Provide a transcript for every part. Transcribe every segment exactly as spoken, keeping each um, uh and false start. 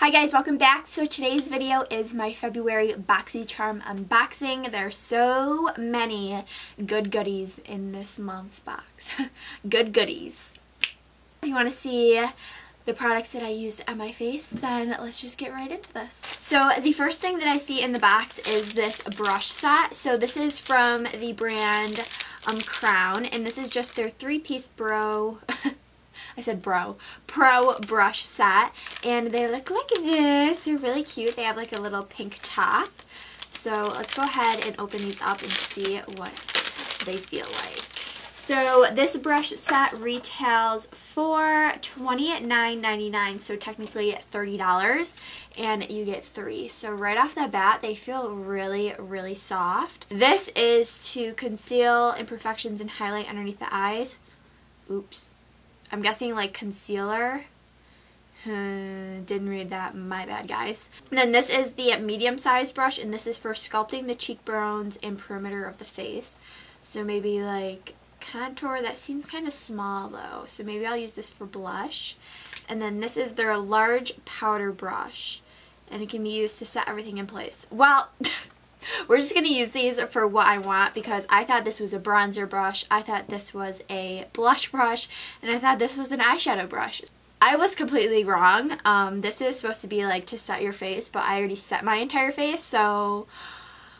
Hi guys, welcome back. So today's video is my February BoxyCharm unboxing. There's so many good goodies in this month's box. Good goodies. If you want to see the products that I used on my face, then let's just get right into this. So the first thing that I see in the box is this brush set. So this is from the brand um, Crown, and this is just their three-piece bro... I said bro, pro brush set, and they look like this. They're really cute. They have like a little pink top. So let's go ahead and open these up and see what they feel like. So this brush set retails for twenty-nine ninety-nine, so technically thirty dollars, and you get three. So right off the bat, they feel really, really soft. This is to conceal imperfections and highlight underneath the eyes. Oops. I'm guessing like concealer. Uh, didn't read that. My bad, guys. And then this is the medium-sized brush, and this is for sculpting the cheekbones and perimeter of the face. So maybe like contour. That seems kind of small though. So maybe I'll use this for blush. And then this is their large powder brush, and it can be used to set everything in place. Well. We're just going to use these for what I want, because I thought this was a bronzer brush, I thought this was a blush brush, and I thought this was an eyeshadow brush. I was completely wrong. Um, this is supposed to be like to set your face, but I already set my entire face, so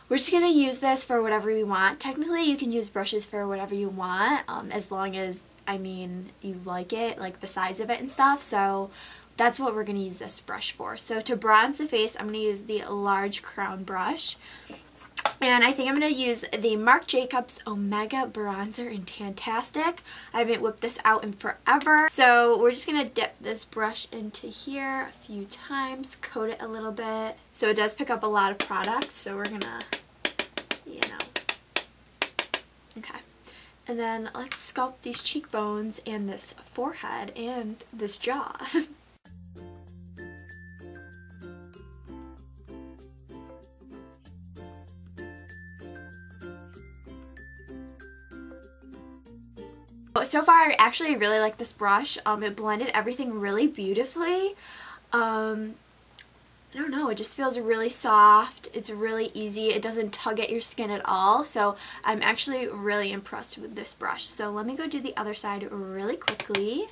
we're just going to use this for whatever we want. Technically, you can use brushes for whatever you want, um, as long as, I mean, you like it, like the size of it and stuff, so that's what we're going to use this brush for. So to bronze the face, I'm going to use the large Crown brush. And I think I'm going to use the Marc Jacobs Omega Bronzer in Tantastic. I haven't whipped this out in forever. So we're just going to dip this brush into here a few times, coat it a little bit. So it does pick up a lot of product, so we're going to, you know. Okay. And then let's sculpt these cheekbones and this forehead and this jaw. So far, I actually really like this brush. Um, it blended everything really beautifully. Um, I don't know, it just feels really soft. It's really easy. It doesn't tug at your skin at all. So I'm actually really impressed with this brush. So let me go do the other side really quickly.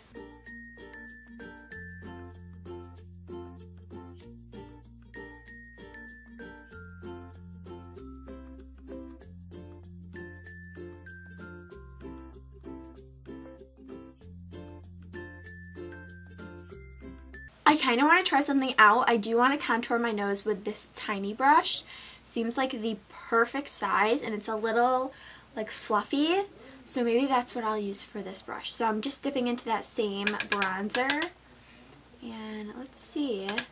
I kind of want to try something out. I do want to contour my nose with this tiny brush. Seems like the perfect size, and it's a little like fluffy. So maybe that's what I'll use for this brush. So I'm just dipping into that same bronzer. And let's see. It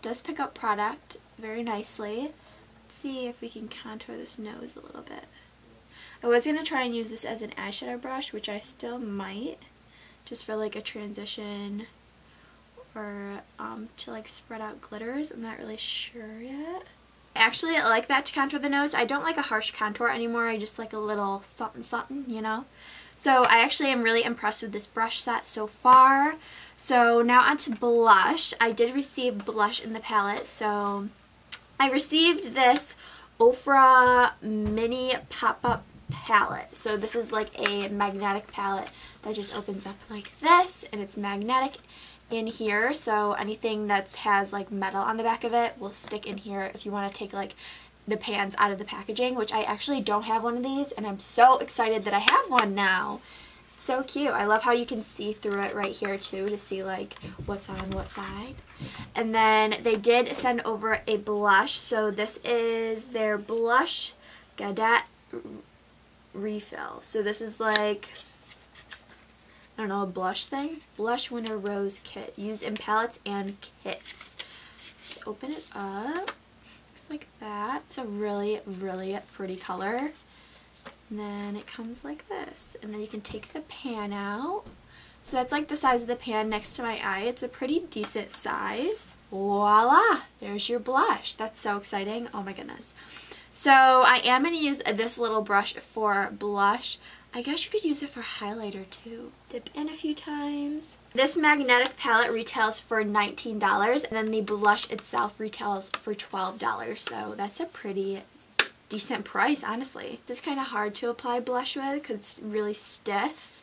does pick up product very nicely. Let's see if we can contour this nose a little bit. I was going to try and use this as an eyeshadow brush, which I still might. Just for like a transition. Or um, to like spread out glitters. I'm not really sure yet. Actually, I like that to contour the nose. I don't like a harsh contour anymore. I just like a little something something, you know. So I actually am really impressed with this brush set so far. So now on to blush. I did receive blush in the palette. So I received this Ofra mini pop-up palette. So this is like a magnetic palette that just opens up like this, and it's magnetic in here, so anything that has like metal on the back of it will stick in here if you want to take like the pans out of the packaging, which I actually don't have one of these, and I'm so excited that I have one now. It's so cute. I love how you can see through it right here too, to see like what's on what side. And then they did send over a blush, so this is their blush Gadet refill. So this is like, I don't know, a blush thing. Blush Winter Rose Kit. Use in palettes and kits. Let's open it up. Looks like that. It's a really, really pretty color. And then it comes like this. And then you can take the pan out. So that's like the size of the pan next to my eye. It's a pretty decent size. Voila! There's your blush. That's so exciting. Oh my goodness. So I am going to use this little brush for blush. I guess you could use it for highlighter too. Dip in a few times. This magnetic palette retails for nineteen dollars, and then the blush itself retails for twelve dollars, so that's a pretty decent price, honestly. This is kind of hard to apply blush with because it's really stiff.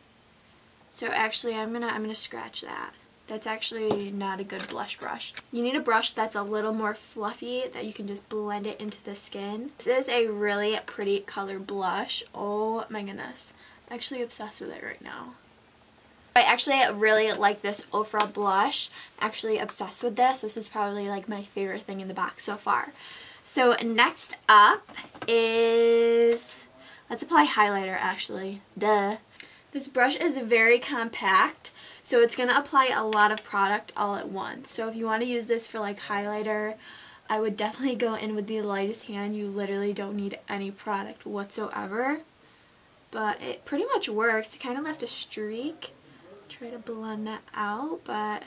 So actually, I'm gonna I'm gonna scratch that. That's actually not a good blush brush. You need a brush that's a little more fluffy that you can just blend it into the skin. This is a really pretty color blush. Oh my goodness. I'm actually obsessed with it right now. I actually really like this Ofra blush. I'm actually obsessed with this. This is probably like my favorite thing in the box so far. So next up is, let's apply highlighter actually. Duh. This brush is very compact, so it's going to apply a lot of product all at once. So if you want to use this for like highlighter, I would definitely go in with the lightest hand. You literally don't need any product whatsoever. But it pretty much works. It kind of left a streak. Try to blend that out, but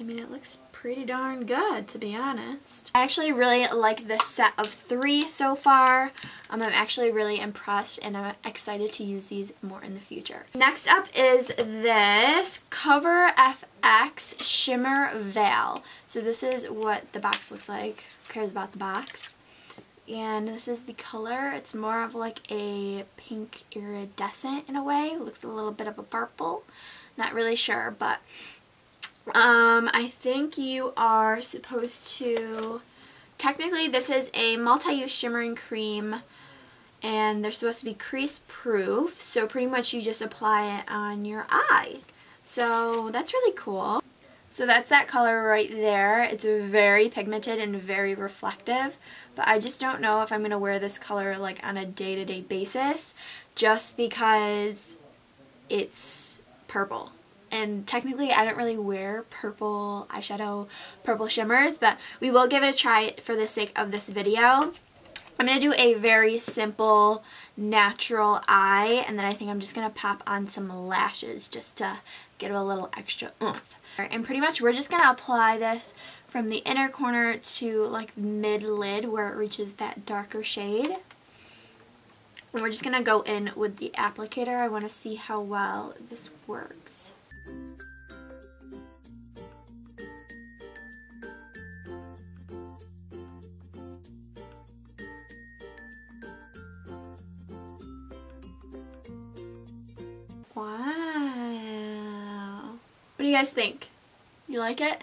I mean it looks pretty darn good, to be honest. I actually really like this set of three so far. Um, I'm actually really impressed, and I'm excited to use these more in the future. Next up is this Cover F X Shimmer Veil. So this is what the box looks like. Who cares about the box? And this is the color. It's more of like a pink iridescent in a way. Looks a little bit of a purple. Not really sure, but um, I think you are supposed to... Technically, this is a multi-use shimmering cream, and they're supposed to be crease-proof, so pretty much you just apply it on your eye. So that's really cool. So that's that color right there. It's very pigmented and very reflective, but I just don't know if I'm going to wear this color like on a day-to-day basis, just because it's purple. And technically I don't really wear purple eyeshadow, purple shimmers, but we will give it a try for the sake of this video. I'm going to do a very simple natural eye, and then I think I'm just going to pop on some lashes just to get a little extra oomph. And pretty much we're just going to apply this from the inner corner to like mid-lid where it reaches that darker shade. And we're just going to go in with the applicator. I want to see how well this works. Wow. What do you guys think? You like it?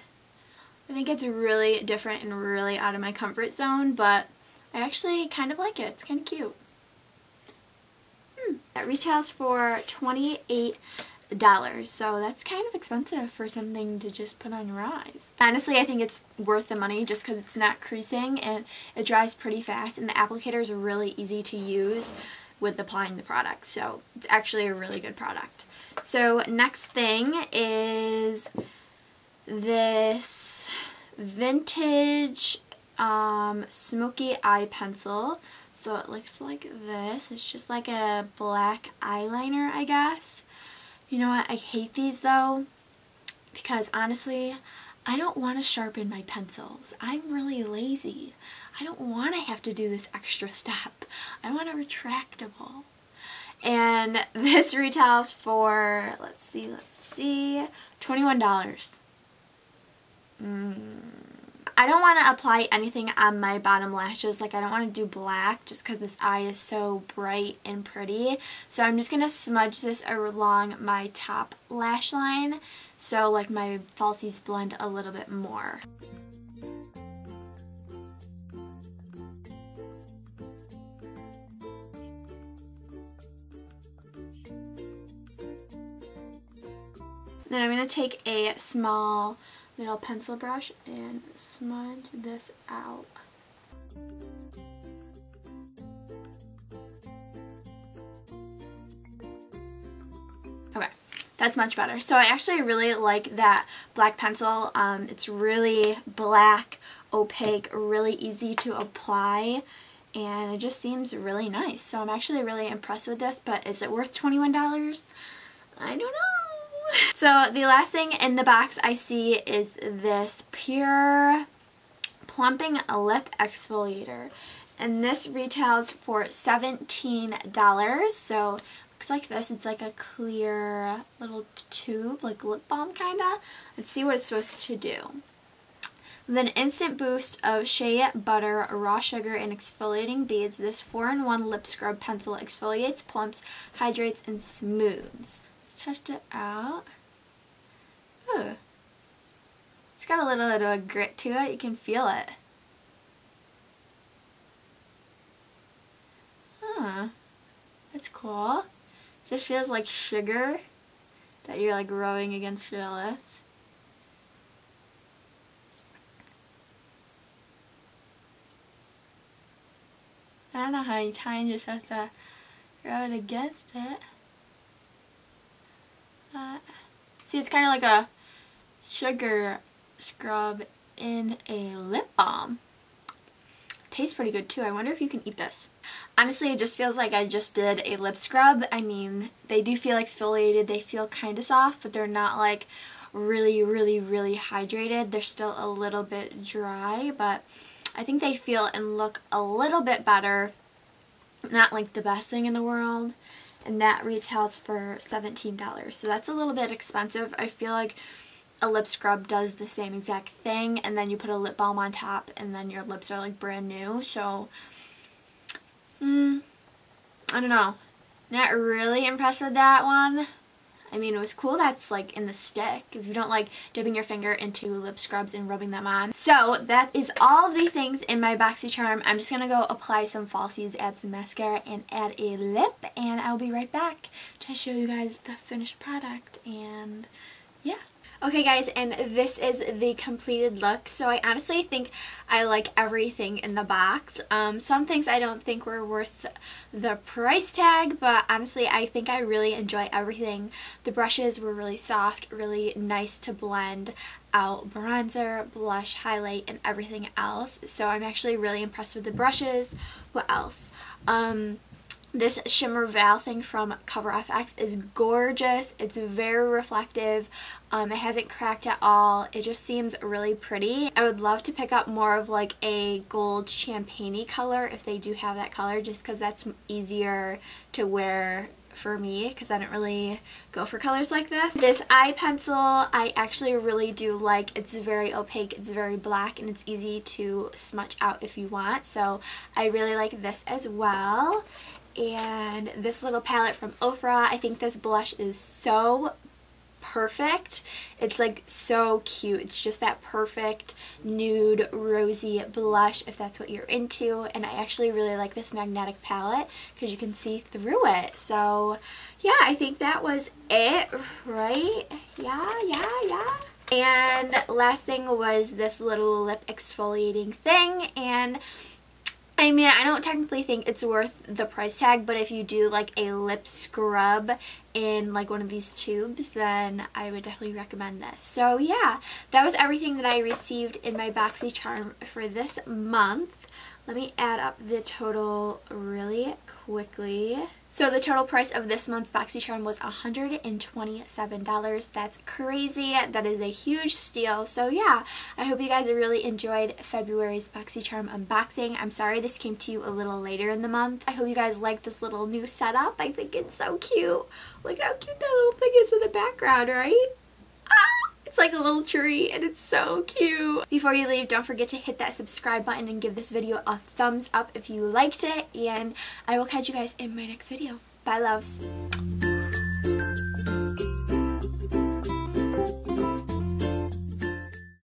I think it's really different and really out of my comfort zone, but I actually kind of like it. It's kind of cute. Hmm. That retails for twenty-eight dollars, so that's kind of expensive for something to just put on your eyes. Honestly, I think it's worth the money just because it's not creasing and it dries pretty fast, and the applicator is really easy to use with applying the product, so it's actually a really good product. So next thing is this vintage um, smoky eye pencil. So it looks like this. It's just like a black eyeliner, I guess. You know what, I hate these though, because honestly I don't want to sharpen my pencils. I'm really lazy. I don't want to have to do this extra step. I want a retractable. And this retails for, let's see, let's see, twenty-one dollars. Mm. I don't want to apply anything on my bottom lashes. Like, I don't want to do black just because this eye is so bright and pretty. So I'm just going to smudge this along my top lash line, so like my falsies blend a little bit more. Then I'm going to take a small little pencil brush and smudge this out. Okay, that's much better. So I actually really like that black pencil. Um, it's really black, opaque, really easy to apply, and it just seems really nice. So I'm actually really impressed with this, but is it worth twenty-one dollars? I don't know. So the last thing in the box I see is this Pure Plumping Lip Exfoliator, and this retails for seventeen dollars, so looks like this. It's like a clear little tube, like lip balm kinda. Let's see what it's supposed to do. With an instant boost of shea butter, raw sugar, and exfoliating beads, this four in one lip scrub pencil exfoliates, plumps, hydrates, and smooths. Let's test it out. Ooh. It's got a little bit of a grit to it. You can feel it. Huh. That's cool. It just feels like sugar that you're like rubbing against your lips. I don't know how many times you're supposed to rub it against it. Uh, see, it's kind of like a sugar scrub in a lip balm. Tastes pretty good too. I wonder if you can eat this. Honestly, it just feels like I just did a lip scrub. I mean, they do feel exfoliated. They feel kind of soft, but they're not like really, really, really hydrated. They're still a little bit dry, but I think they feel and look a little bit better. Not like the best thing in the world. And that retails for seventeen dollars. So that's a little bit expensive. I feel like a lip scrub does the same exact thing. And then you put a lip balm on top and then your lips are like brand new. So, mm, I don't know. Not really impressed with that one. I mean, it was cool that's like in the stick, if you don't like dipping your finger into lip scrubs and rubbing them on. So that is all the things in my BoxyCharm. I'm just going to go apply some falsies, add some mascara, and add a lip. And I'll be right back to show you guys the finished product. And yeah. Okay guys, and this is the completed look. So I honestly think I like everything in the box. Um, some things I don't think were worth the price tag, but honestly I think I really enjoy everything. The brushes were really soft, really nice to blend out bronzer, blush, highlight, and everything else. So I'm actually really impressed with the brushes. What else? Um... This Shimmer Veil thing from Cover F X is gorgeous. It's very reflective. Um, it hasn't cracked at all. It just seems really pretty. I would love to pick up more of like a gold champagne-y color if they do have that color, just because that's easier to wear for me, because I don't really go for colors like this. This eye pencil I actually really do like. It's very opaque, it's very black, and it's easy to smudge out if you want. So I really like this as well. And this little palette from Ofra, I think this blush is so perfect. It's like so cute. It's just that perfect nude rosy blush if that's what you're into. And I actually really like this magnetic palette because you can see through it. So yeah, I think that was it, right? Yeah, yeah, yeah. And last thing was this little lip exfoliating thing. And I mean, I don't technically think it's worth the price tag, but if you do like a lip scrub in like one of these tubes, then I would definitely recommend this. So yeah, that was everything that I received in my BoxyCharm for this month. Let me add up the total really quickly. So the total price of this month's BoxyCharm was one hundred twenty-seven dollars. That's crazy. That is a huge steal. So yeah, I hope you guys really enjoyed February's BoxyCharm unboxing. I'm sorry this came to you a little later in the month. I hope you guys like this little new setup. I think it's so cute. Look how cute that little thing is in the background, right? Ah! It's like a little tree and it's so cute. Before you leave, don't forget to hit that subscribe button and give this video a thumbs up if you liked it. And I will catch you guys in my next video. Bye loves.